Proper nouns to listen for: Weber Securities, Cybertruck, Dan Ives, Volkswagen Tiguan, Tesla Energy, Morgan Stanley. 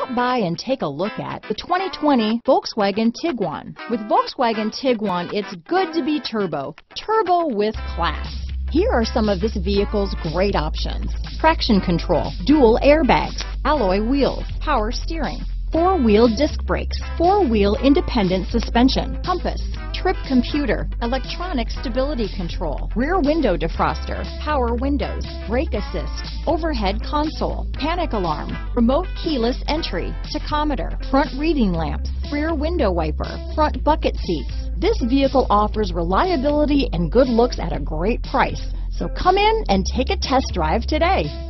Stop by and take a look at the 2020 Volkswagen Tiguan. With Volkswagen Tiguan, it's good to be turbo with class. Here are some of this vehicle's great options: traction control, dual airbags, alloy wheels, power steering, four-wheel disc brakes, four-wheel independent suspension, compass, trip computer, electronic stability control, rear window defroster, power windows, brake assist, overhead console, panic alarm, remote keyless entry, tachometer, front reading lamps, rear window wiper, front bucket seats. This vehicle offers reliability and good looks at a great price. So come in and take a test drive today.